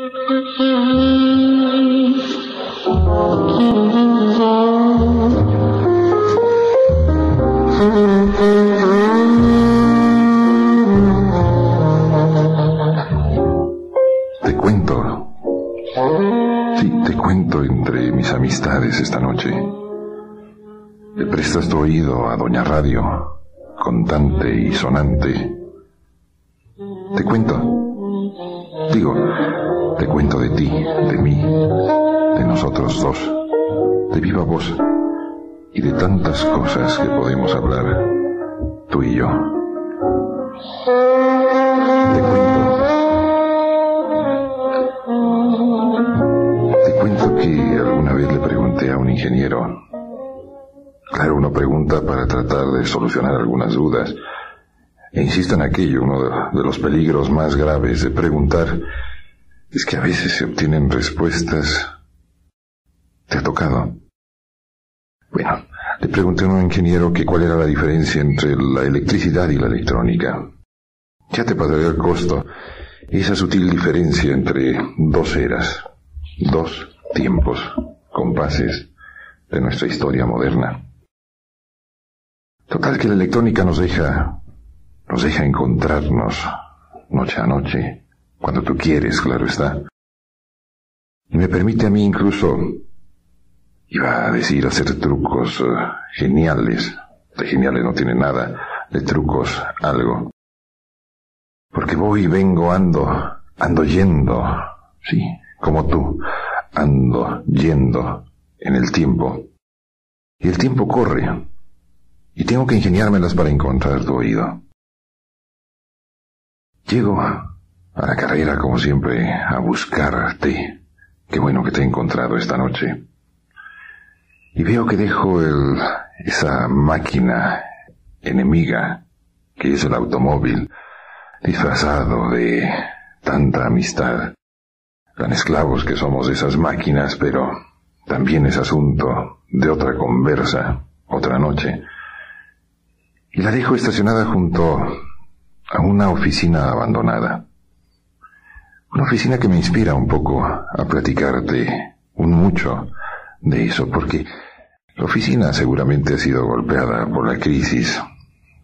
Te cuento. Sí, te cuento entre mis amistades esta noche. Le prestas tu oído a Doña Radio, contante y sonante. Te cuento. Digo, te cuento de ti, de mí, de nosotros dos, de viva voz, y de tantas cosas que podemos hablar, tú y yo. Te cuento que alguna vez le pregunté a un ingeniero. Claro, uno pregunta para tratar de solucionar algunas dudas. E insisto en aquello, uno de los peligros más graves de preguntar es que a veces se obtienen respuestas. ¿Te ha tocado? Bueno, le pregunté a un ingeniero que cuál era la diferencia entre la electricidad y la electrónica. Ya te pasaré el costo, esa sutil diferencia entre dos eras, dos tiempos, compases de nuestra historia moderna. Total que la electrónica nos deja encontrarnos noche a noche, cuando tú quieres, claro está. Y me permite a mí incluso, iba a decir, hacer trucos geniales. De geniales no tiene nada, de trucos algo. Porque voy, vengo, ando yendo, sí, como tú, ando yendo en el tiempo. Y el tiempo corre. Y tengo que ingeniármelas para encontrar tu oído. Llego a la carrera, como siempre, a buscarte. Qué bueno que te he encontrado esta noche. Y veo que dejo esa máquina enemiga, que es el automóvil, disfrazado de tanta amistad. Tan esclavos que somos de esas máquinas, pero también es asunto de otra conversa, otra noche. Y la dejo estacionada junto a una oficina abandonada. Una oficina que me inspira un poco a platicarte un mucho de eso, porque la oficina seguramente ha sido golpeada por la crisis.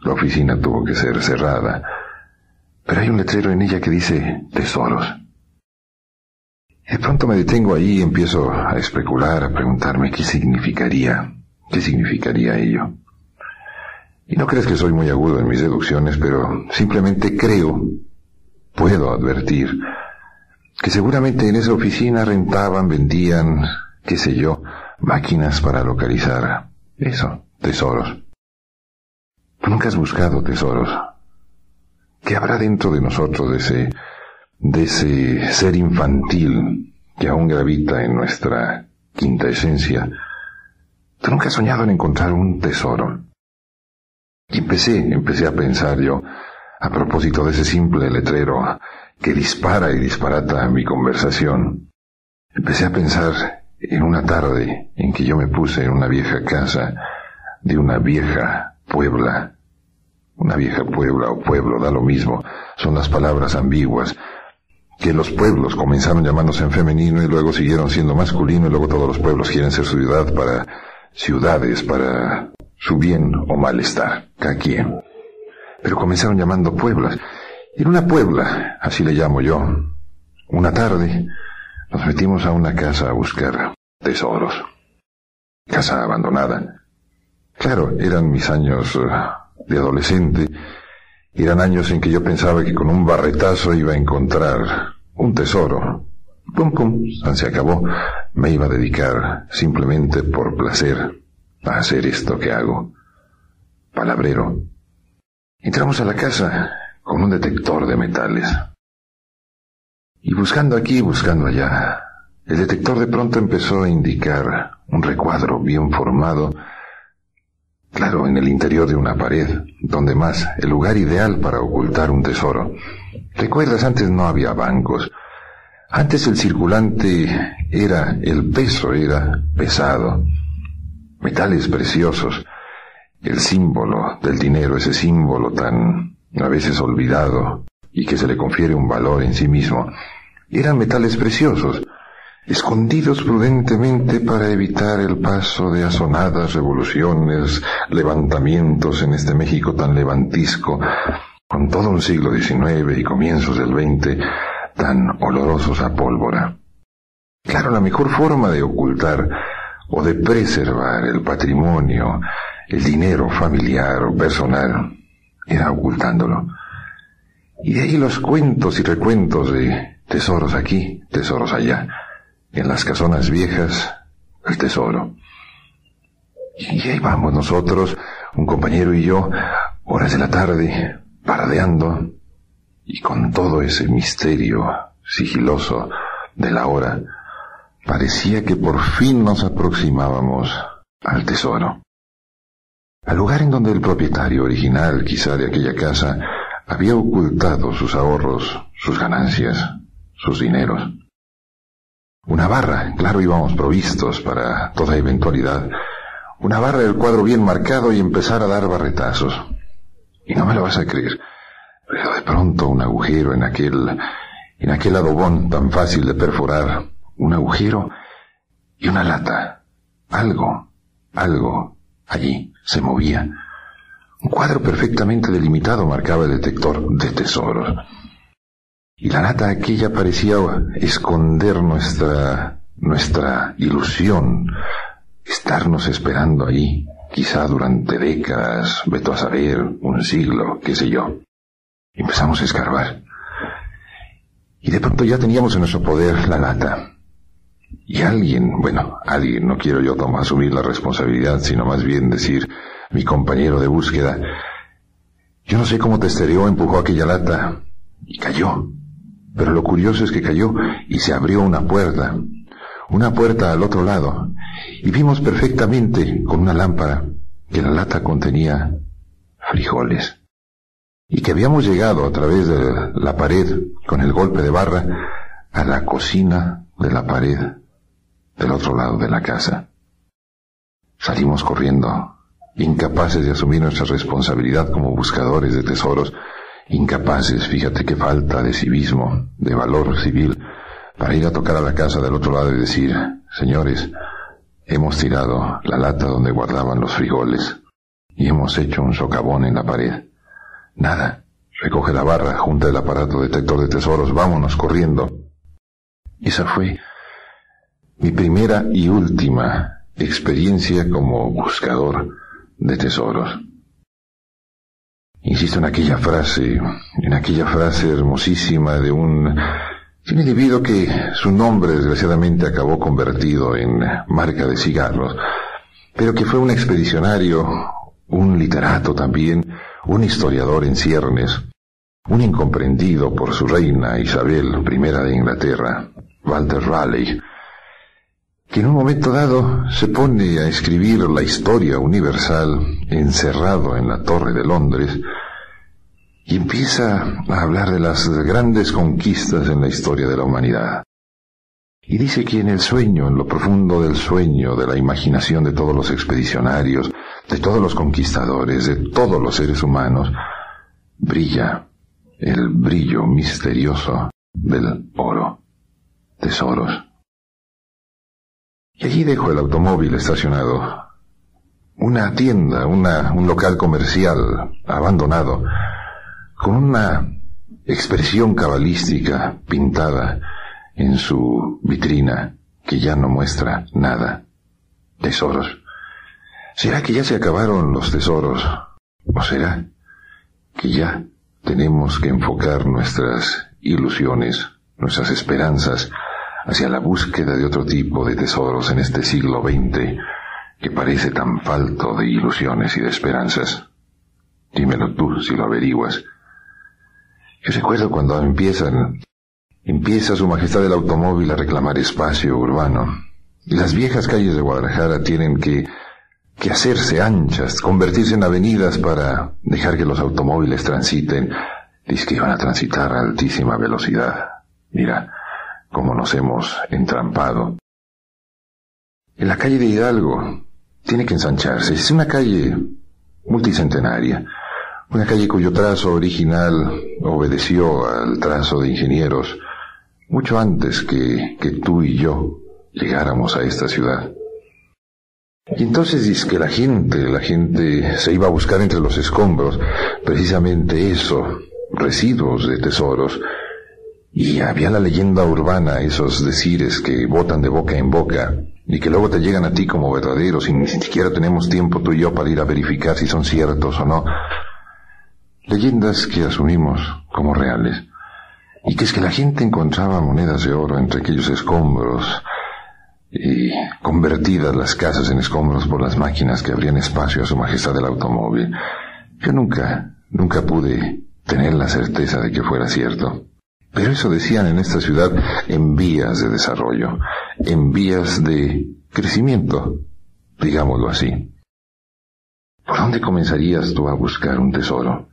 La oficina tuvo que ser cerrada, pero hay un letrero en ella que dice tesoros. De pronto me detengo ahí y empiezo a especular, a preguntarme qué significaría ello. Y no crees que soy muy agudo en mis deducciones, pero simplemente puedo advertir, que seguramente en esa oficina rentaban, vendían, qué sé yo, máquinas para localizar eso, tesoros. Tú nunca has buscado tesoros. ¿Qué habrá dentro de nosotros de ese ser infantil que aún gravita en nuestra quinta esencia? Tú nunca has soñado en encontrar un tesoro. Y empecé a pensar yo, a propósito de ese simple letrero que dispara y disparata mi conversación. Empecé a pensar en una tarde en que yo me puse en una vieja casa de una vieja Puebla. Una vieja Puebla o pueblo, da lo mismo, son las palabras ambiguas, que los pueblos comenzaron llamándose en femenino y luego siguieron siendo masculino, y luego todos los pueblos quieren ser ciudad para ciudades, para su bien o malestar, cada quien. Pero comenzaron llamando pueblas. Y en una puebla, así le llamo yo, una tarde nos metimos a una casa a buscar tesoros. Casa abandonada. Claro, eran mis años de adolescente. Eran años en que yo pensaba que con un barretazo iba a encontrar un tesoro. Pum, pum, se acabó. Me iba a dedicar simplemente por placer a hacer esto que hago. Palabrero. Entramos a la casa con un detector de metales. Y buscando aquí, buscando allá, el detector de pronto empezó a indicar un recuadro bien formado, claro, en el interior de una pared, donde más, el lugar ideal para ocultar un tesoro. ¿Recuerdas? Antes no había bancos. Antes el circulante era, el peso era pesado. Metales preciosos, el símbolo del dinero, ese símbolo tan a veces olvidado y que se le confiere un valor en sí mismo. eran metales preciosos, escondidos prudentemente para evitar el paso de azonadas revoluciones, levantamientos en este México tan levantisco, con todo un siglo XIX y comienzos del XX tan olorosos a pólvora. Claro, la mejor forma de ocultar o de preservar el patrimonio, el dinero familiar o personal, era ocultándolo. Y de ahí los cuentos y recuentos de tesoros aquí, tesoros allá, en las casonas viejas, el tesoro. Y ahí vamos nosotros, un compañero y yo, horas de la tarde, pardeando, y con todo ese misterio sigiloso de la hora, parecía que por fin nos aproximábamos al tesoro, al lugar en donde el propietario original, quizá de aquella casa, había ocultado sus ahorros, sus ganancias, sus dineros. Una barra, claro, íbamos provistos para toda eventualidad, una barra del cuadro bien marcado y empezar a dar barretazos. Y no me lo vas a creer, pero de pronto un agujero en aquel adobón tan fácil de perforar, un agujero y una lata. Algo allí se movía. Un cuadro perfectamente delimitado marcaba el detector de tesoros. Y la lata aquella parecía esconder nuestra ilusión, estarnos esperando allí, quizá durante décadas, veto a saber, un siglo, qué sé yo. Empezamos a escarbar. Y de pronto ya teníamos en nuestro poder la lata. Y alguien, no quiero yo asumir la responsabilidad, sino más bien decir, mi compañero de búsqueda, yo no sé cómo testereó, empujó aquella lata y cayó. Pero lo curioso es que cayó y se abrió una puerta al otro lado, y vimos perfectamente con una lámpara que la lata contenía frijoles, y que habíamos llegado a través de la pared con el golpe de barra a la cocina de la pared del otro lado de la casa. Salimos corriendo, incapaces de asumir nuestra responsabilidad como buscadores de tesoros, incapaces, fíjate qué falta de civismo, de valor civil, para ir a tocar a la casa del otro lado y decir, señores, hemos tirado la lata donde guardaban los frijoles y hemos hecho un socavón en la pared. Nada, recoge la barra, junta el aparato detector de tesoros, vámonos corriendo. Esa fue mi primera y última experiencia como buscador de tesoros. Insisto en aquella frase hermosísima de un individuo que su nombre desgraciadamente acabó convertido en marca de cigarros, pero que fue un expedicionario, un literato también, un historiador en ciernes, un incomprendido por su reina Isabel I de Inglaterra, Walter Raleigh, que en un momento dado se pone a escribir la historia universal encerrado en la Torre de Londres y empieza a hablar de las grandes conquistas en la historia de la humanidad. Y dice que en el sueño, en lo profundo del sueño, de la imaginación de todos los expedicionarios, de todos los conquistadores, de todos los seres humanos, brilla el brillo misterioso del oro, tesoros. Y allí dejo el automóvil estacionado. Una tienda, un local comercial abandonado, con una expresión cabalística pintada en su vitrina que ya no muestra nada. Tesoros. ¿Será que ya se acabaron los tesoros? ¿O será que ya tenemos que enfocar nuestras ilusiones, nuestras esperanzas, hacia la búsqueda de otro tipo de tesoros en este siglo XX que parece tan falto de ilusiones y de esperanzas? Dímelo tú si lo averiguas. Yo recuerdo cuando empieza Su Majestad el automóvil a reclamar espacio urbano, y las viejas calles de Guadalajara tienen que hacerse anchas, convertirse en avenidas para dejar que los automóviles transiten. Dice que van a transitar a altísima velocidad. Mira cómo nos hemos entrampado. En la calle de Hidalgo tiene que ensancharse. Es una calle multicentenaria, una calle cuyo trazo original obedeció al trazo de ingenieros mucho antes que tú y yo llegáramos a esta ciudad. Y entonces dice que la gente se iba a buscar entre los escombros precisamente eso, residuos de tesoros, y había la leyenda urbana, esos decires que botan de boca en boca y que luego te llegan a ti como verdaderos y ni siquiera tenemos tiempo tú y yo para ir a verificar si son ciertos o no. Leyendas que asumimos como reales, y que es que la gente encontraba monedas de oro entre aquellos escombros, y convertidas las casas en escombros por las máquinas que abrían espacio a su majestad del automóvil. Yo nunca pude tener la certeza de que fuera cierto, pero eso decían en esta ciudad en vías de desarrollo, en vías de crecimiento, digámoslo así. ¿Por dónde comenzarías tú a buscar un tesoro?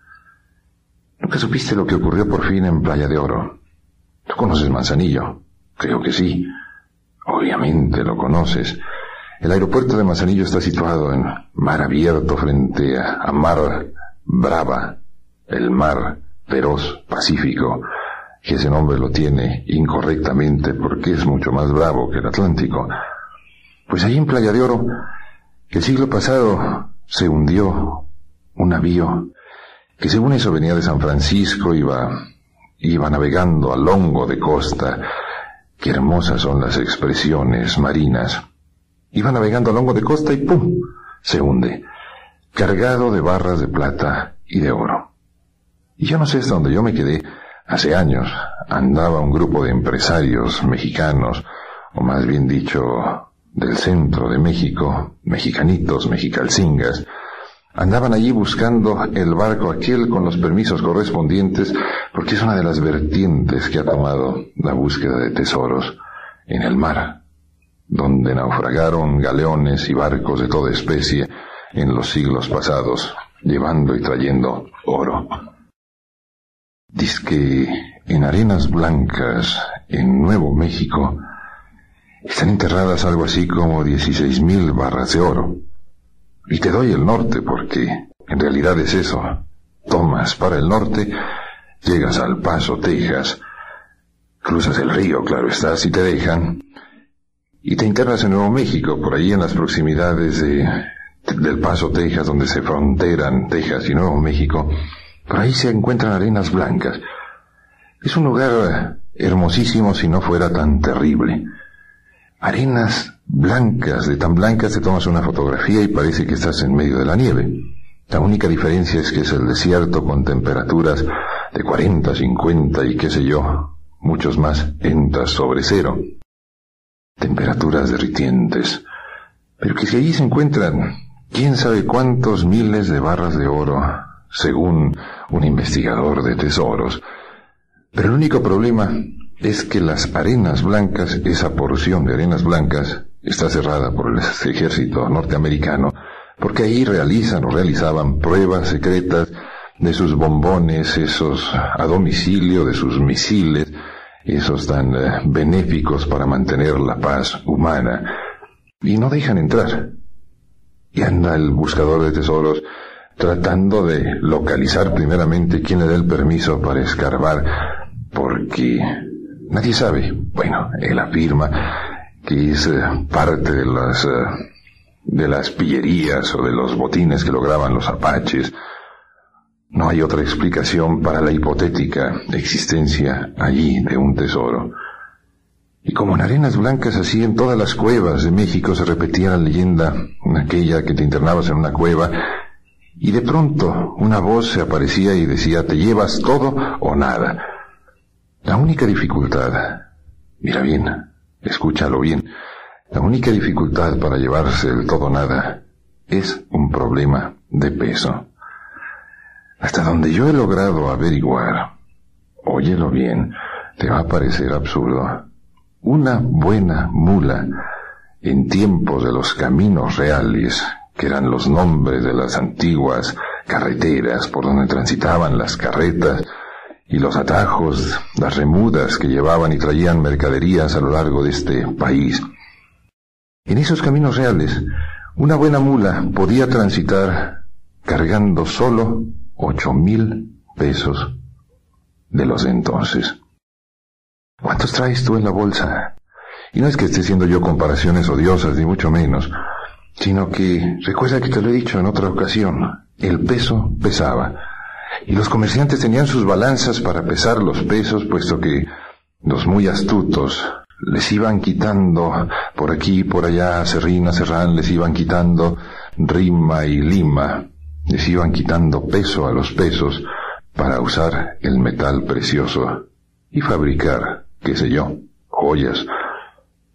Nunca supiste lo que ocurrió por fin en Playa de Oro. ¿Tú conoces Manzanillo? Creo que sí. Obviamente lo conoces. El aeropuerto de Manzanillo está situado en mar abierto frente a Mar Brava, el mar feroz Pacífico, que ese nombre lo tiene incorrectamente porque es mucho más bravo que el Atlántico. Pues ahí en Playa de Oro, el siglo pasado se hundió un navío que según eso venía de San Francisco, iba navegando a longo de costa. Qué hermosas son las expresiones marinas. Iba navegando a longo de costa y ¡pum!, se hunde, cargado de barras de plata y de oro. Y yo no sé hasta dónde yo me quedé. Hace años andaba un grupo de empresarios mexicanos, o más bien dicho, del centro de México, mexicanitos, mexicalcingas, andaban allí buscando el barco aquel con los permisos correspondientes, porque es una de las vertientes que ha tomado la búsqueda de tesoros en el mar, donde naufragaron galeones y barcos de toda especie en los siglos pasados, llevando y trayendo oro. Dizque en arenas blancas, en Nuevo México, están enterradas algo así como 16,000 barras de oro. Y te doy el norte porque en realidad es eso. Tomas para el norte, llegas al Paso, Texas, cruzas el río, claro está, si te dejan, y te internas en Nuevo México, por ahí en las proximidades del Paso, Texas, donde se fronteran Texas y Nuevo México. Por ahí se encuentran arenas blancas. Es un lugar hermosísimo si no fuera tan terrible. Arenas blancas, de tan blancas te tomas una fotografía y parece que estás en medio de la nieve. La única diferencia es que es el desierto con temperaturas de 40, 50 y qué sé yo, muchos más, entas sobre cero. Temperaturas derritientes. Pero que si allí se encuentran quién sabe cuántos miles de barras de oro, según un investigador de tesoros. Pero el único problema es que las arenas blancas, esa porción de arenas blancas, está cerrada por el ejército norteamericano, porque ahí realizaban pruebas secretas de sus bombones, esos a domicilio, de sus misiles, esos tan benéficos para mantener la paz humana, y no dejan entrar. Y anda el buscador de tesoros tratando de localizar primeramente quién le da el permiso para escarbar, porque nadie sabe. Bueno, él afirma que es parte de las pillerías o de los botines que lograban los apaches. No hay otra explicación para la hipotética existencia allí de un tesoro. Y como en arenas blancas, así en todas las cuevas de México se repetía la leyenda, aquella que te internabas en una cueva y de pronto una voz se aparecía y decía: te llevas todo o nada. La única dificultad, mira bien, escúchalo bien, la única dificultad para llevarse el todo nada es un problema de peso. Hasta donde yo he logrado averiguar, óyelo bien, te va a parecer absurdo, una buena mula en tiempos de los caminos reales, que eran los nombres de las antiguas carreteras por donde transitaban las carretas, y los atajos, las remudas que llevaban y traían mercaderías a lo largo de este país. En esos caminos reales, una buena mula podía transitar cargando solo 8,000 pesos de los de entonces. ¿Cuántos traes tú en la bolsa? Y no es que esté haciendo yo comparaciones odiosas, ni mucho menos, sino que, recuerda que te lo he dicho en otra ocasión, el peso pesaba, y los comerciantes tenían sus balanzas para pesar los pesos, puesto que los muy astutos les iban quitando por aquí y por allá, serrín a serrán, les iban quitando rima y lima, les iban quitando peso a los pesos para usar el metal precioso y fabricar, qué sé yo, joyas,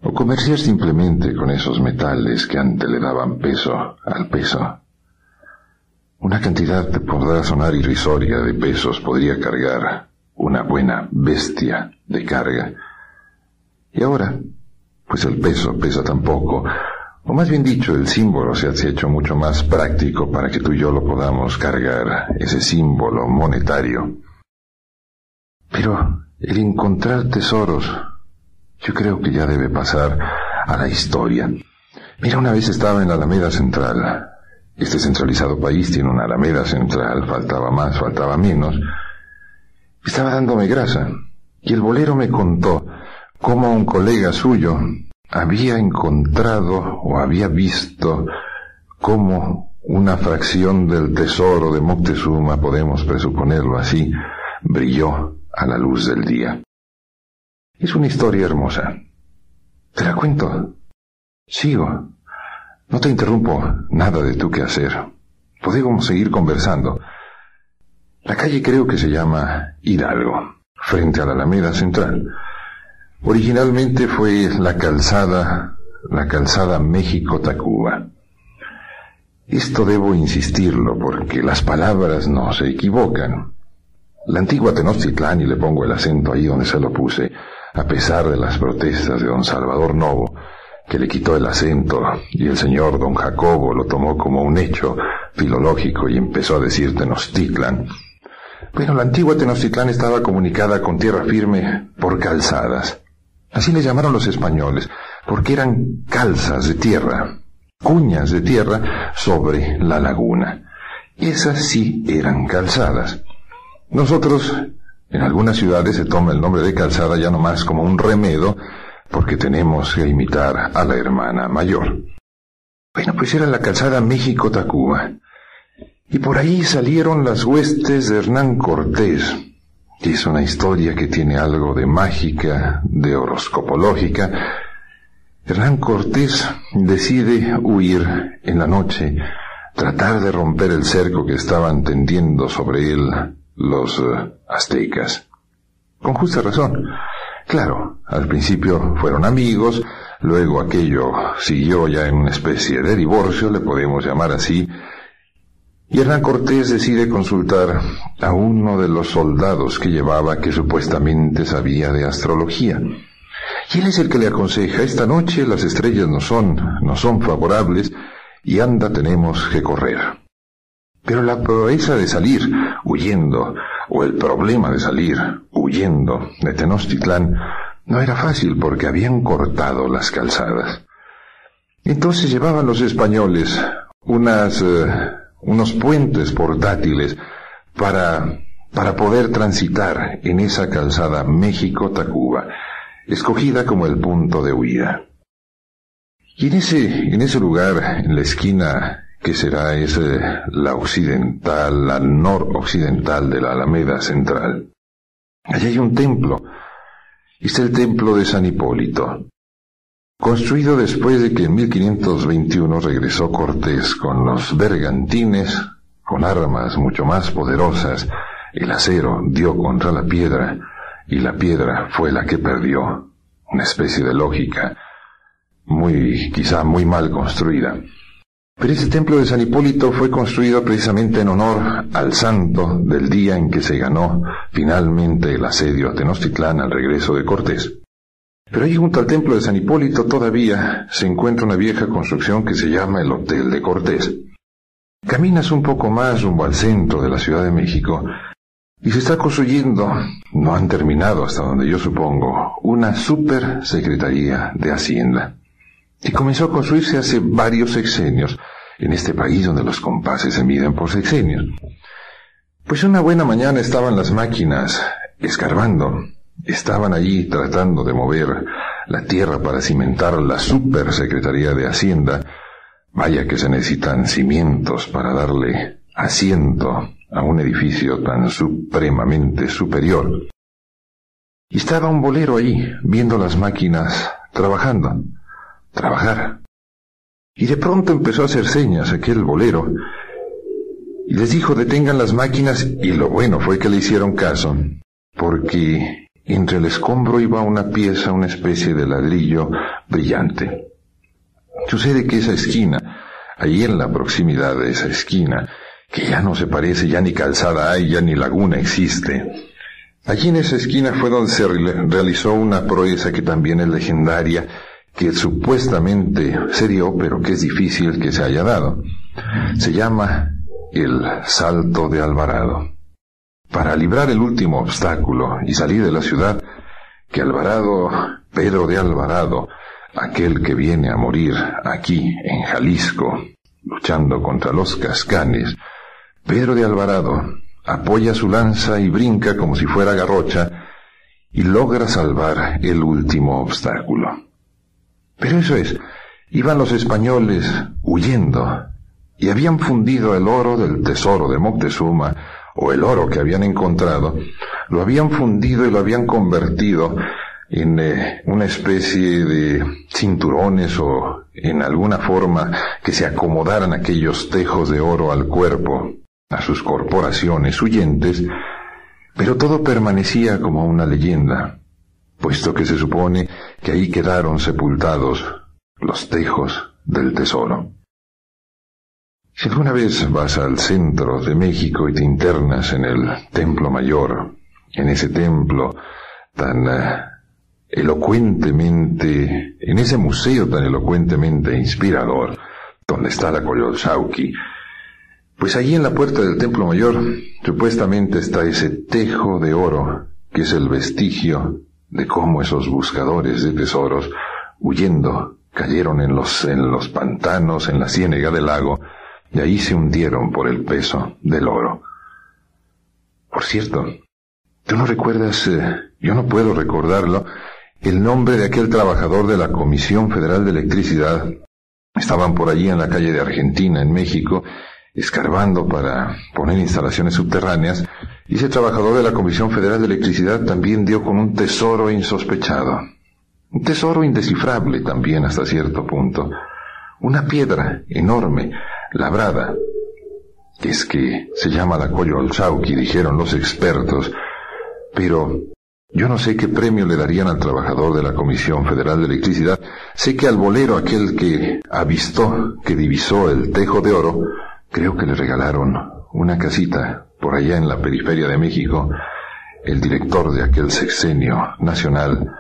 o comerciar simplemente con esos metales que antes le daban peso al peso. Una cantidad que podrá sonar irrisoria de pesos podría cargar una buena bestia de carga. Y ahora, pues el peso pesa tan poco, o más bien dicho, el símbolo se ha hecho mucho más práctico para que tú y yo lo podamos cargar, ese símbolo monetario. Pero el encontrar tesoros, yo creo que ya debe pasar a la historia. Mira, una vez estaba en la Alameda Central. Este centralizado país tiene una Alameda Central, faltaba más, faltaba menos. Estaba dándome grasa, y el bolero me contó cómo un colega suyo había encontrado o había visto cómo una fracción del tesoro de Moctezuma, podemos presuponerlo así, brilló a la luz del día. Es una historia hermosa. ¿Te la cuento? Sigo. No te interrumpo nada de tu quehacer. Podemos seguir conversando. La calle creo que se llama Hidalgo, frente a la Alameda Central. Originalmente fue la calzada México-Tacuba. Esto debo insistirlo porque las palabras no se equivocan. La antigua Tenochtitlán, y le pongo el acento ahí donde se lo puse, a pesar de las protestas de don Salvador Novo, que le quitó el acento, y el señor don Jacobo lo tomó como un hecho filológico y empezó a decir Tenochtitlán. Bueno, la antigua Tenochtitlán estaba comunicada con tierra firme por calzadas. Así le llamaron los españoles, porque eran calzas de tierra, cuñas de tierra sobre la laguna. Esas sí eran calzadas. Nosotros, en algunas ciudades se toma el nombre de calzada ya nomás como un remedo, porque tenemos que imitar a la hermana mayor. Bueno, pues era la calzada México-Tacuba, y por ahí salieron las huestes de Hernán Cortés, que es una historia que tiene algo de mágica, de horoscopológica. Hernán Cortés decide huir en la noche, tratar de romper el cerco que estaban tendiendo sobre él los aztecas. Con justa razón. Claro, al principio fueron amigos, luego aquello siguió ya en una especie de divorcio, le podemos llamar así, y Hernán Cortés decide consultar a uno de los soldados que llevaba, que supuestamente sabía de astrología. Y él es el que le aconseja: esta noche las estrellas no son favorables y anda, tenemos que correr. Pero la proeza de salir huyendo, o el problema de salir huyendo de Tenochtitlán, no era fácil porque habían cortado las calzadas. Entonces llevaban los españoles unos puentes portátiles para poder transitar en esa calzada México-Tacuba, escogida como el punto de huida. Y en ese lugar, en la esquina que será la noroccidental de la Alameda Central, allí hay un templo. Es el templo de San Hipólito, construido después de que en 1521 regresó Cortés con los bergantines, con armas mucho más poderosas. El acero dio contra la piedra, y la piedra fue la que perdió. Una especie de lógica quizá muy mal construida. Pero ese templo de San Hipólito fue construido precisamente en honor al santo del día en que se ganó finalmente el asedio a Tenochtitlán al regreso de Cortés. Pero ahí, junto al templo de San Hipólito, todavía se encuentra una vieja construcción que se llama el Hotel de Cortés. Caminas un poco más rumbo al centro de la Ciudad de México, y se está construyendo, no han terminado hasta donde yo supongo, una supersecretaría de Hacienda, y comenzó a construirse hace varios sexenios, en este país donde los compases se miden por sexenios. Pues una buena mañana estaban las máquinas escarbando, estaban allí tratando de mover la tierra para cimentar la Supersecretaría de Hacienda. Vaya que se necesitan cimientos para darle asiento a un edificio tan supremamente superior. Y estaba un bolero allí, viendo las máquinas trabajando. Trabajar. Y de pronto empezó a hacer señas aquel bolero, y les dijo: detengan las máquinas, y lo bueno fue que le hicieron caso, porque entre el escombro iba una pieza, una especie de ladrillo brillante. Sucede que esa esquina, ahí en la proximidad de esa esquina, que ya no se parece, ya ni calzada hay, ya ni laguna existe, allí en esa esquina fue donde se realizó una proeza que también es legendaria, que supuestamente se dio, pero que es difícil que se haya dado. Se llama el Salto de Alvarado. Para librar el último obstáculo y salir de la ciudad, que Alvarado, Pedro de Alvarado, aquel que viene a morir aquí en Jalisco, luchando contra los cascanes, Pedro de Alvarado apoya su lanza y brinca como si fuera garrocha y logra salvar el último obstáculo. Pero eso es, iban los españoles huyendo y habían fundido el oro del tesoro de Moctezuma, o el oro que habían encontrado, lo habían fundido y lo habían convertido en una especie de cinturones o en alguna forma que se acomodaran aquellos tejos de oro al cuerpo, a sus corporaciones huyentes, pero todo permanecía como una leyenda, puesto que se supone que ahí quedaron sepultados los tejos del tesoro. Si alguna vez vas al centro de México y te internas en el Templo Mayor, en ese templo tan elocuentemente, en ese museo tan elocuentemente inspirador, donde está la Coyolxauhqui, pues allí en la puerta del Templo Mayor supuestamente está ese tejo de oro, que es el vestigio de cómo esos buscadores de tesoros, huyendo, cayeron en los pantanos, en la ciénega del lago, y ahí se hundieron por el peso del oro. Por cierto, ¿tú no recuerdas, yo no puedo recordarlo, el nombre de aquel trabajador de la Comisión Federal de Electricidad? Estaban por allí en la calle de Argentina, en México, escarbando para poner instalaciones subterráneas, y ese trabajador de la Comisión Federal de Electricidad también dio con un tesoro insospechado, un tesoro indescifrable también hasta cierto punto, una piedra enorme, labrada, es que se llama la Coyolxauhqui, dijeron los expertos, pero yo no sé qué premio le darían al trabajador de la Comisión Federal de Electricidad. Sé que al bolero aquel que avistó, que divisó el tejo de oro, creo que le regalaron una casita por allá en la periferia de México, el director de aquel sexenio nacional,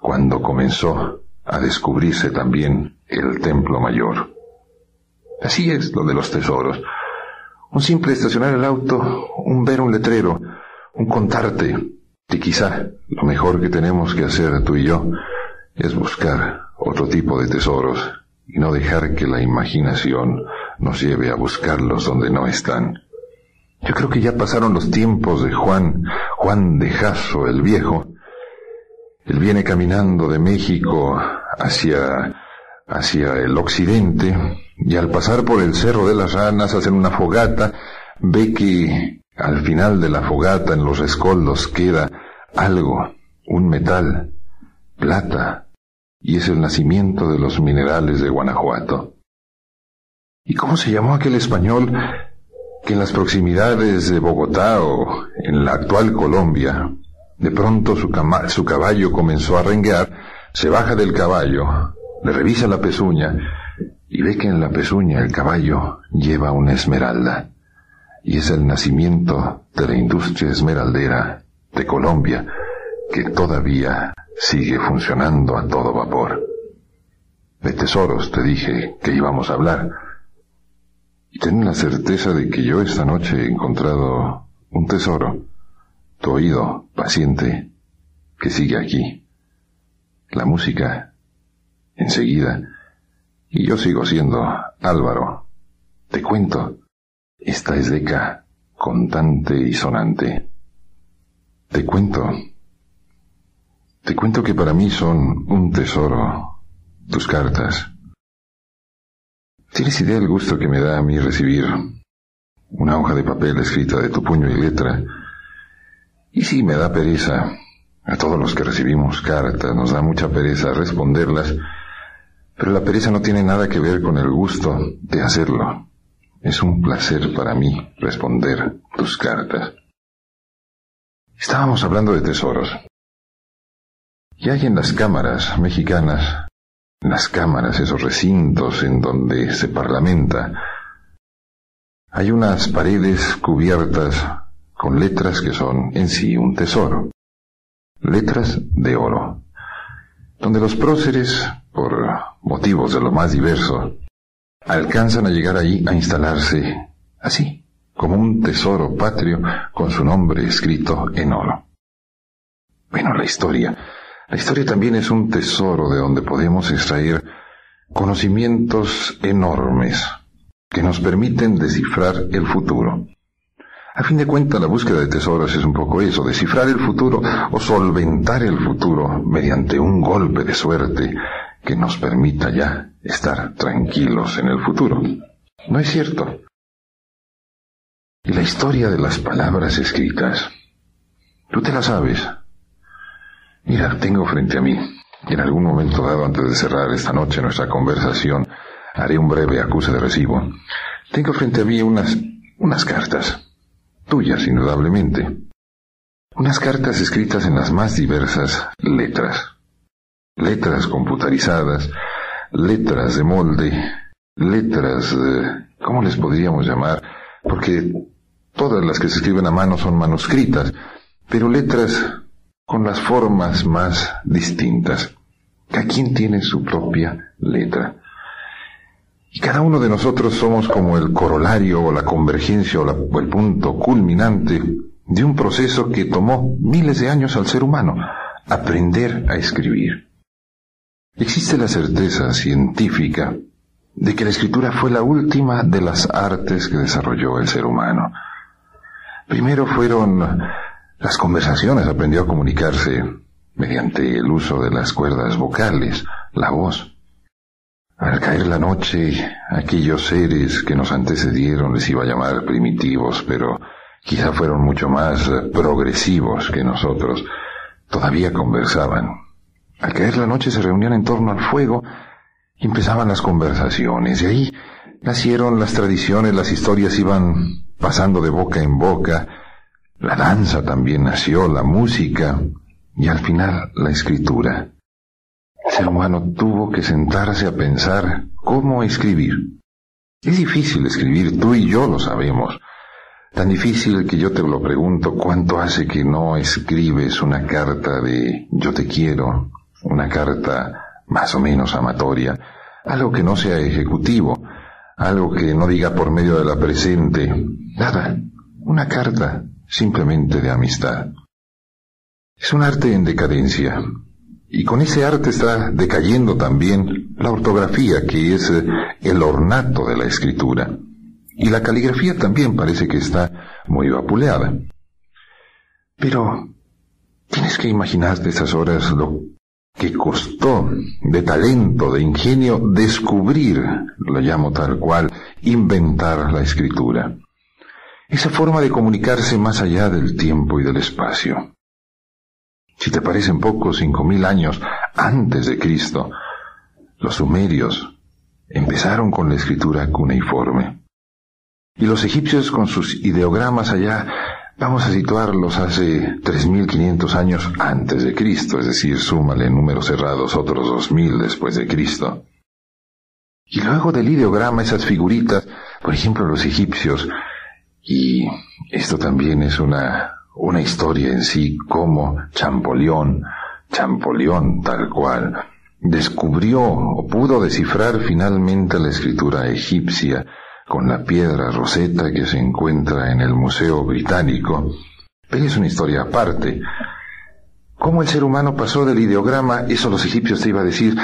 cuando comenzó a descubrirse también el Templo Mayor. Así es lo de los tesoros. Un simple estacionar el auto, un ver un letrero, un contarte, y quizá lo mejor que tenemos que hacer tú y yo es buscar otro tipo de tesoros y no dejar que la imaginación nos lleve a buscarlos donde no están. Yo creo que ya pasaron los tiempos de Juan de Jasso el Viejo. Él viene caminando de México hacia el occidente, y al pasar por el Cerro de las Ranas hacen una fogata, ve que al final de la fogata en los escoldos queda algo, un metal, plata, y es el nacimiento de los minerales de Guanajuato. ¿Y cómo se llamó aquel español que en las proximidades de Bogotá o en la actual Colombia, de pronto su caballo comenzó a renguear, se baja del caballo, le revisa la pezuña y ve que en la pezuña el caballo lleva una esmeralda, y es el nacimiento de la industria esmeraldera de Colombia, que todavía sigue funcionando a todo vapor? De tesoros te dije que íbamos a hablar, y ten la certeza de que yo esta noche he encontrado un tesoro, tu oído paciente que sigue aquí. La música enseguida, y yo sigo siendo Álvaro. Te cuento, esta es Deca, contante y sonante. Te cuento, Te cuento que para mí son un tesoro tus cartas. ¿Tienes idea del gusto que me da a mí recibir una hoja de papel escrita de tu puño y letra? Y sí, me da pereza. A todos los que recibimos cartas nos da mucha pereza responderlas, pero la pereza no tiene nada que ver con el gusto de hacerlo. Es un placer para mí responder tus cartas. Estábamos hablando de tesoros. Y hay en las cámaras mexicanas, las cámaras, esos recintos en donde se parlamenta, hay unas paredes cubiertas con letras que son en sí un tesoro, letras de oro, donde los próceres, por motivos de lo más diverso, alcanzan a llegar ahí a instalarse así, como un tesoro patrio con su nombre escrito en oro. Bueno, la historia también es un tesoro de donde podemos extraer conocimientos enormes que nos permiten descifrar el futuro. A fin de cuentas, la búsqueda de tesoros es un poco eso, descifrar el futuro o solventar el futuro mediante un golpe de suerte que nos permita ya estar tranquilos en el futuro. ¿No es cierto? Y la historia de las palabras escritas, tú te la sabes. Mira, tengo frente a mí, y en algún momento dado, antes de cerrar esta noche nuestra conversación, haré un breve acuse de recibo. Tengo frente a mí unas cartas, tuyas indudablemente, unas cartas escritas en las más diversas letras. Letras computarizadas, letras de molde, letras, ¿cómo les podríamos llamar? Porque todas las que se escriben a mano son manuscritas, pero letras con las formas más distintas. Cada quien tiene su propia letra. Y cada uno de nosotros somos como el corolario o la convergencia o el punto culminante de un proceso que tomó miles de años al ser humano, aprender a escribir. Existe la certeza científica de que la escritura fue la última de las artes que desarrolló el ser humano. Primero fueron las conversaciones, aprendió a comunicarse mediante el uso de las cuerdas vocales, la voz. Al caer la noche, aquellos seres que nos antecedieron, les iba a llamar primitivos, pero quizá fueron mucho más progresivos que nosotros, todavía conversaban. Al caer la noche se reunían en torno al fuego y empezaban las conversaciones, y ahí nacieron las tradiciones, las historias iban pasando de boca en boca, la danza también nació, la música, y al final la escritura. El ser humano tuvo que sentarse a pensar cómo escribir. Es difícil escribir, tú y yo lo sabemos. Tan difícil que yo te lo pregunto, ¿cuánto hace que no escribes una carta de yo te quiero? Una carta más o menos amatoria, algo que no sea ejecutivo, algo que no diga por medio de la presente, nada, una carta simplemente de amistad. Es un arte en decadencia, y con ese arte está decayendo también la ortografía, que es el ornato de la escritura, y la caligrafía también parece que está muy vapuleada. Pero tienes que imaginarte estas horas lo que costó de talento, de ingenio, descubrir, lo llamo tal cual, inventar la escritura. Esa forma de comunicarse más allá del tiempo y del espacio. Si te parecen pocos 5.000 años antes de Cristo, los sumerios empezaron con la escritura cuneiforme. Y los egipcios con sus ideogramas allá, vamos a situarlos hace 3.500 años antes de Cristo, es decir, súmale en números cerrados otros 2.000 después de Cristo. Y luego del ideograma, esas figuritas, por ejemplo, los egipcios, y esto también es una historia en sí, como Champollion tal cual, descubrió o pudo descifrar finalmente la escritura egipcia, con la piedra Rosetta que se encuentra en el Museo Británico, pero es una historia aparte. ¿Cómo el ser humano pasó del ideograma? Eso los egipcios, te iba a decir,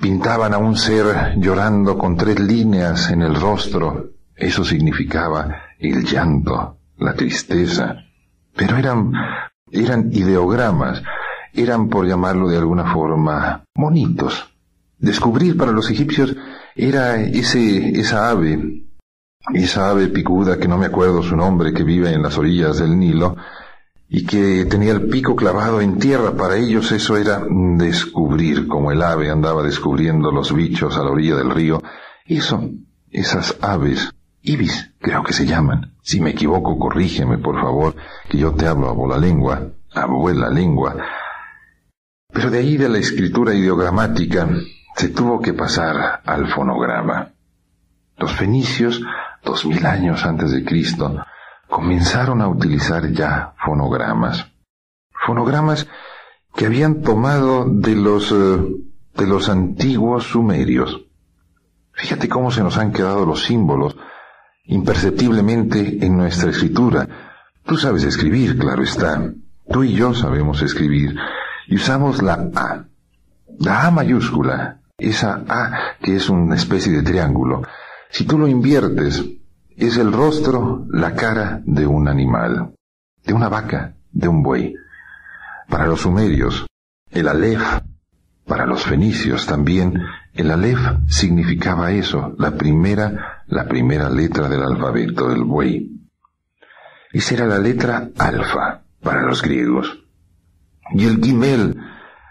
pintaban a un ser llorando con 3 líneas en el rostro. Eso significaba el llanto, la tristeza. Pero eran ideogramas. eran, por llamarlo de alguna forma, monitos. Descubrir para los egipcios era esa ave picuda, que no me acuerdo su nombre, que vive en las orillas del Nilo y que tenía el pico clavado en tierra. Para ellos eso era descubrir, como el ave andaba descubriendo los bichos a la orilla del río. Eso, esas aves, ibis creo que se llaman. Si me equivoco, corrígeme, por favor, que yo te hablo abuela lengua. Pero de ahí, de la escritura ideogramática, se tuvo que pasar al fonograma. Los fenicios, 2000 años antes de Cristo, comenzaron a utilizar ya fonogramas. Fonogramas que habían tomado de los antiguos sumerios. Fíjate cómo se nos han quedado los símbolos imperceptiblemente en nuestra escritura. Tú sabes escribir, claro está. Tú y yo sabemos escribir. Y usamos la A. La A mayúscula. Esa A que es una especie de triángulo. Si tú lo inviertes, es el rostro, la cara de un animal. De una vaca, de un buey. Para los sumerios, el Aleph. Para los fenicios también, el Aleph significaba eso, la primera letra del alfabeto del buey. Esa era la letra alfa para los griegos. Y el Gimel,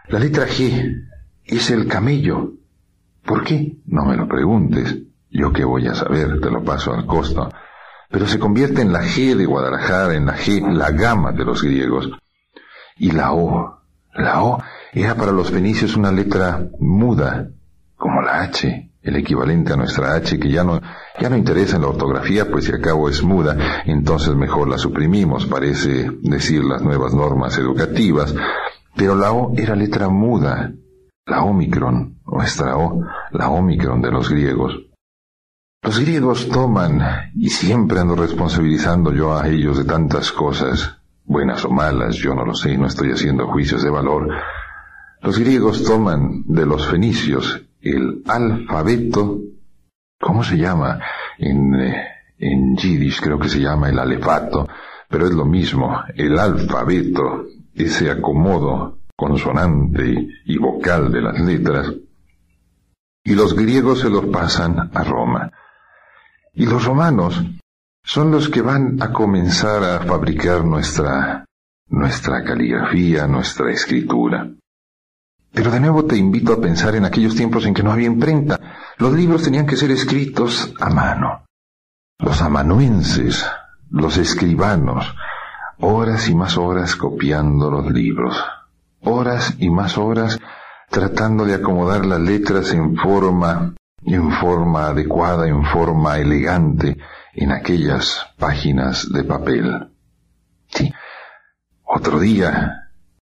la letra G, es el camello. ¿Por qué? No me lo preguntes. Yo qué voy a saber, te lo paso al costo. Pero se convierte en la G de Guadalajara, en la G, la gama de los griegos. Y la O. La O era para los fenicios una letra muda, como la H, el equivalente a nuestra H, que ya no interesa en la ortografía, pues si acabo es muda, entonces mejor la suprimimos, parece decir las nuevas normas educativas. Pero la O era letra muda, la Ómicron, nuestra O, la Ómicron de los griegos. Los griegos toman, y siempre ando responsabilizando yo a ellos de tantas cosas, buenas o malas, yo no lo sé, no estoy haciendo juicios de valor. Los griegos toman de los fenicios el alfabeto, ¿cómo se llama? En yiddish creo que se llama el alefato, pero es lo mismo, el alfabeto, ese acomodo consonante y vocal de las letras, y los griegos se los pasan a Roma. Y los romanos son los que van a comenzar a fabricar nuestra caligrafía, nuestra escritura. Pero de nuevo te invito a pensar en aquellos tiempos en que no había imprenta. Los libros tenían que ser escritos a mano. Los amanuenses, los escribanos, horas y más horas copiando los libros. Horas y más horas tratando de acomodar las letras en forma adecuada, en forma elegante, en aquellas páginas de papel. Sí, otro día.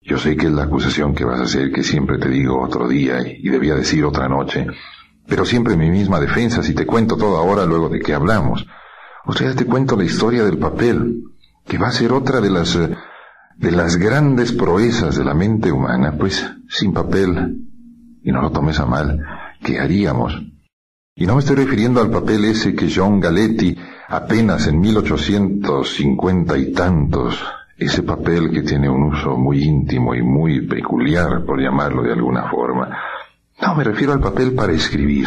Yo sé que es la acusación que vas a hacer, que siempre te digo otro día y debía decir otra noche, pero siempre mi misma defensa, si te cuento todo ahora luego de que hablamos. O sea, te cuento la historia del papel, que va a ser otra de las grandes proezas de la mente humana, pues sin papel, y no lo tomes a mal, ¿qué haríamos? Y no me estoy refiriendo al papel ese que John Galetti apenas en 1850 y tantos... Ese papel que tiene un uso muy íntimo y muy peculiar, por llamarlo de alguna forma. No, me refiero al papel para escribir.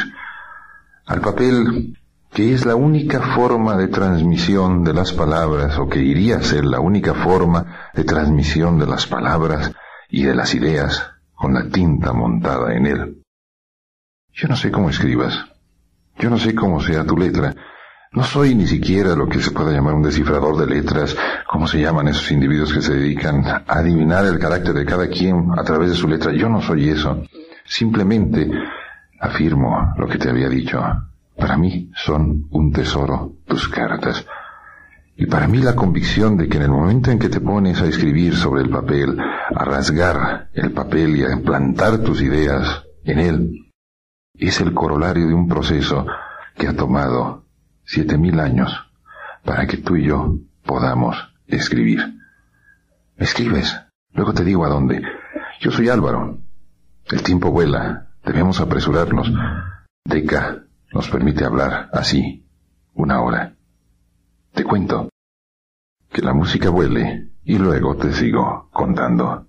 Al papel que es la única forma de transmisión de las palabras, o que iría a ser la única forma de transmisión de las palabras y de las ideas, con la tinta montada en él. Yo no sé cómo escribas. Yo no sé cómo sea tu letra. No soy ni siquiera lo que se pueda llamar un descifrador de letras, como se llaman esos individuos que se dedican a adivinar el carácter de cada quien a través de su letra. Yo no soy eso. Simplemente afirmo lo que te había dicho. Para mí son un tesoro tus cartas. Y para mí la convicción de que en el momento en que te pones a escribir sobre el papel, a rasgar el papel y a plantar tus ideas en él, es el corolario de un proceso que ha tomado 7000 años para que tú y yo podamos escribir. ¿Me escribes? Luego te digo a dónde. Yo soy Álvaro. El tiempo vuela. Debemos apresurarnos. Deca nos permite hablar así 1 hora. Te cuento. Que la música vuele y luego te sigo contando.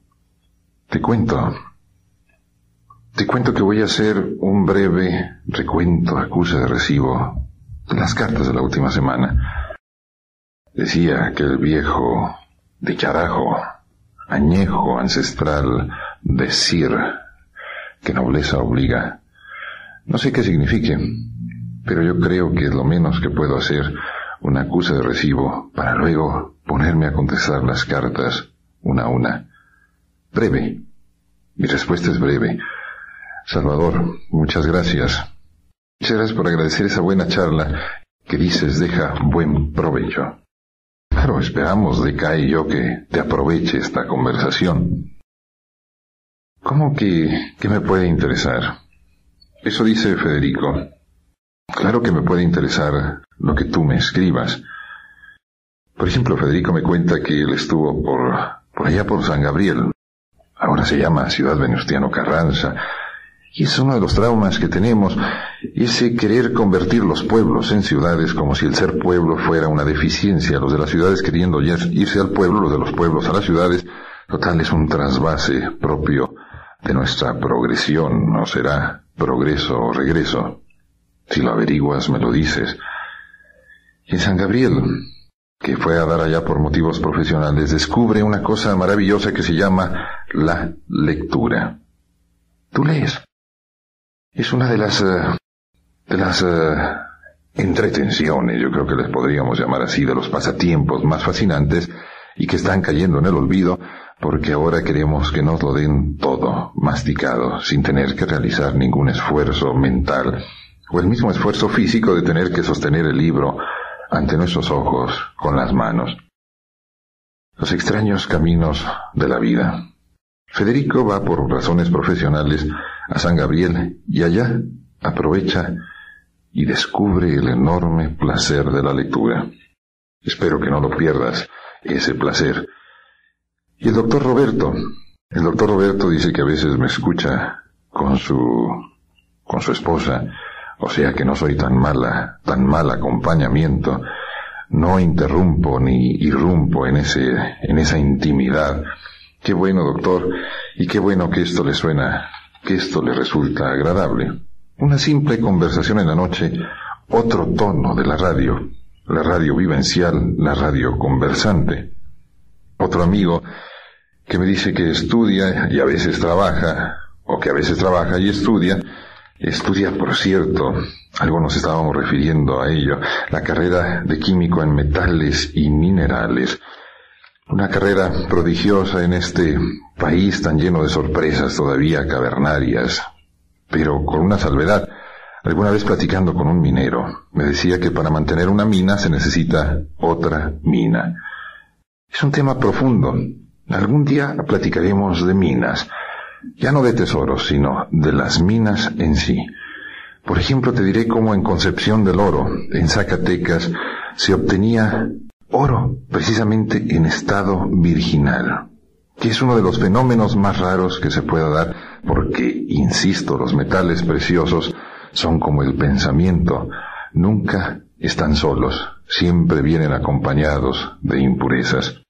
Te cuento que voy a hacer un breve recuento, acusa de recibo, de las cartas de la última semana. Decía que el viejo, dicharrajo, añejo, ancestral, decir que nobleza obliga. No sé qué signifique, pero yo creo que es lo menos que puedo hacer, una acusa de recibo, para luego ponerme a contestar las cartas una a una. Breve. Mi respuesta es breve. Salvador, muchas gracias. Muchas gracias por agradecer esa buena charla que dices deja buen provecho. Claro, esperamos de Kai y yo que te aproveche esta conversación. ¿Cómo que qué me puede interesar? Eso dice Federico. Claro que me puede interesar lo que tú me escribas. Por ejemplo, Federico me cuenta que él estuvo por allá por San Gabriel. Ahora se llama Ciudad Venustiano Carranza. Y es uno de los traumas que tenemos, ese querer convertir los pueblos en ciudades como si el ser pueblo fuera una deficiencia. Los de las ciudades queriendo irse al pueblo, los de los pueblos a las ciudades. Total, es un trasvase propio de nuestra progresión. No será progreso o regreso. Si lo averiguas, me lo dices. Y en San Gabriel, que fue a dar allá por motivos profesionales, descubre una cosa maravillosa que se llama la lectura. Tú lees. Es una de las entretenciones, yo creo que les podríamos llamar así, de los pasatiempos más fascinantes y que están cayendo en el olvido porque ahora queremos que nos lo den todo masticado, sin tener que realizar ningún esfuerzo mental o el mismo esfuerzo físico de tener que sostener el libro ante nuestros ojos con las manos. Los extraños caminos de la vida. Federico va por razones profesionales a San Gabriel y allá aprovecha y descubre el enorme placer de la lectura. Espero que no lo pierdas, ese placer. Y el doctor Roberto dice que a veces me escucha con su esposa, o sea que no soy tan mal acompañamiento, no interrumpo ni irrumpo en esa intimidad. Qué bueno, doctor, y qué bueno que esto le suena, que esto le resulta agradable. Una simple conversación en la noche, otro tono de la radio vivencial, la radio conversante. Otro amigo que me dice que estudia y a veces trabaja, o que a veces trabaja y estudia, por cierto, algo nos estábamos refiriendo a ello, la carrera de químico en metales y minerales. Una carrera prodigiosa en este país tan lleno de sorpresas todavía cavernarias, pero con una salvedad. Alguna vez platicando con un minero, me decía que para mantener una mina se necesita otra mina. Es un tema profundo. Algún día platicaremos de minas, ya no de tesoros, sino de las minas en sí. Por ejemplo, te diré cómo en Concepción del Oro, en Zacatecas, se obtenía oro, precisamente en estado virginal, que es uno de los fenómenos más raros que se pueda dar, porque, insisto, los metales preciosos son como el pensamiento, nunca están solos, siempre vienen acompañados de impurezas.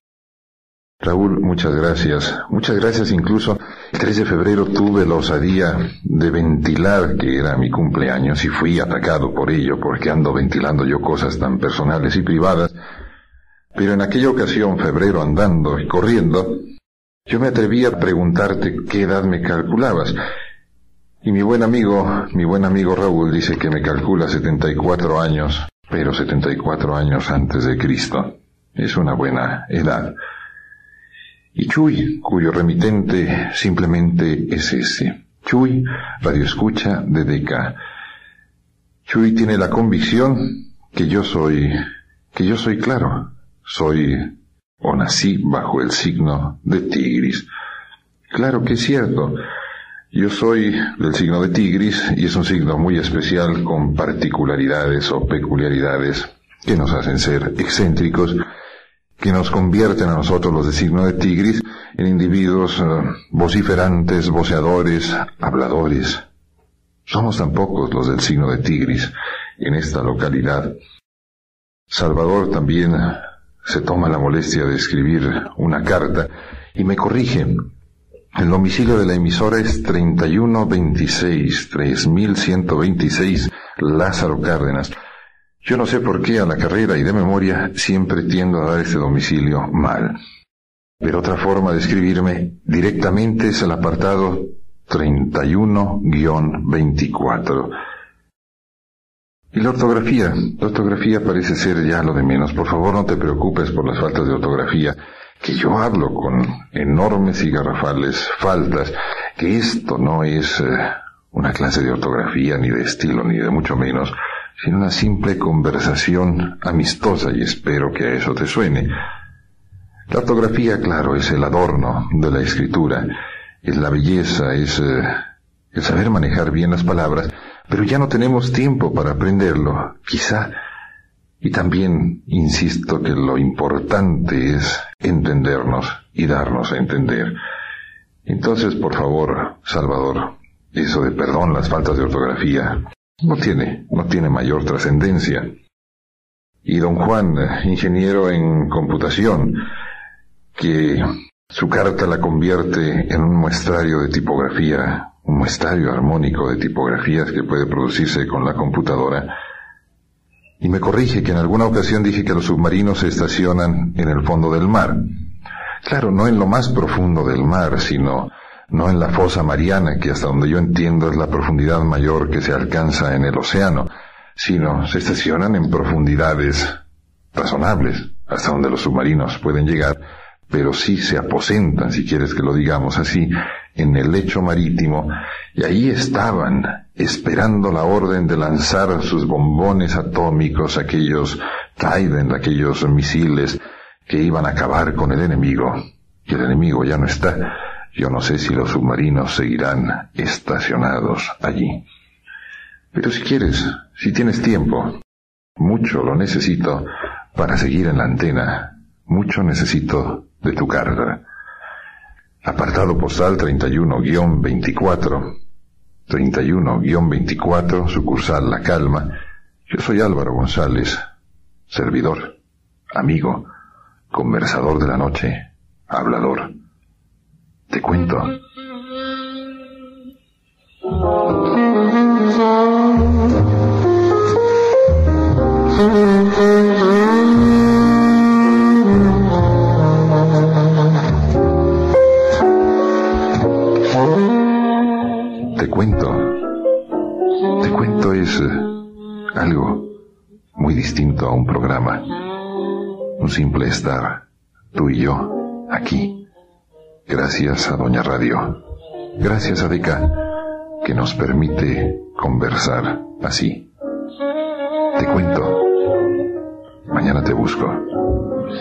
Raúl, muchas gracias incluso. El 3 de febrero tuve la osadía de ventilar que era mi cumpleaños y fui atacado por ello, porque ando ventilando yo cosas tan personales y privadas. Pero en aquella ocasión, febrero, andando y corriendo, yo me atreví a preguntarte qué edad me calculabas. Y mi buen amigo Raúl dice que me calcula 74 años, pero 74 años antes de Cristo. Es una buena edad. Y Chuy, cuyo remitente simplemente es ese. Chuy, radioescucha de DK. Chuy tiene la convicción que yo soy claro. Soy o nací bajo el signo de Tigris. Claro que es cierto. Yo soy del signo de Tigris y es un signo muy especial con particularidades o peculiaridades que nos hacen ser excéntricos, que nos convierten a nosotros los del signo de Tigris en individuos vociferantes, voceadores, habladores. Somos tan pocos los del signo de Tigris en esta localidad. Salvador también se toma la molestia de escribir una carta y me corrige. El domicilio de la emisora es 3126-3126 Lázaro Cárdenas. Yo no sé por qué a la carrera y de memoria siempre tiendo a dar este domicilio mal. Pero otra forma de escribirme directamente es el apartado 31-24. Y la ortografía parece ser ya lo de menos. Por favor, no te preocupes por las faltas de ortografía, que yo hablo con enormes y garrafales faltas, que esto no es una clase de ortografía, ni de estilo, ni de mucho menos, sino una simple conversación amistosa, y espero que a eso te suene. La ortografía, claro, es el adorno de la escritura, es la belleza, es el saber manejar bien las palabras, pero ya no tenemos tiempo para aprenderlo, quizá. Y también insisto que lo importante es entendernos y darnos a entender. Entonces, por favor, Salvador, eso de perdón las faltas de ortografía no tiene mayor trascendencia. Y don Juan, ingeniero en computación, que su carta la convierte en un muestrario de tipografía, un muestrario armónico de tipografías que puede producirse con la computadora, y me corrige que en alguna ocasión dije que los submarinos se estacionan en el fondo del mar. Claro, no en lo más profundo del mar, sino no en la fosa mariana, que hasta donde yo entiendo es la profundidad mayor que se alcanza en el océano, sino se estacionan en profundidades razonables, hasta donde los submarinos pueden llegar, pero sí se aposentan, si quieres que lo digamos así, en el lecho marítimo, y ahí estaban, esperando la orden de lanzar sus bombones atómicos, aquellos Trident, aquellos misiles que iban a acabar con el enemigo. Y el enemigo ya no está. Yo no sé si los submarinos seguirán estacionados allí. Pero si quieres, si tienes tiempo, mucho lo necesito para seguir en la antena. Mucho necesito de tu carta. Apartado postal 31-24. 31-24, sucursal La Calma. Yo soy Álvaro González, servidor, amigo, conversador de la noche, hablador. Te cuento. Te cuento es algo muy distinto a un programa, un simple estar, tú y yo, aquí, gracias a Doña Radio, gracias a Deca, que nos permite conversar así. Te cuento, mañana te busco.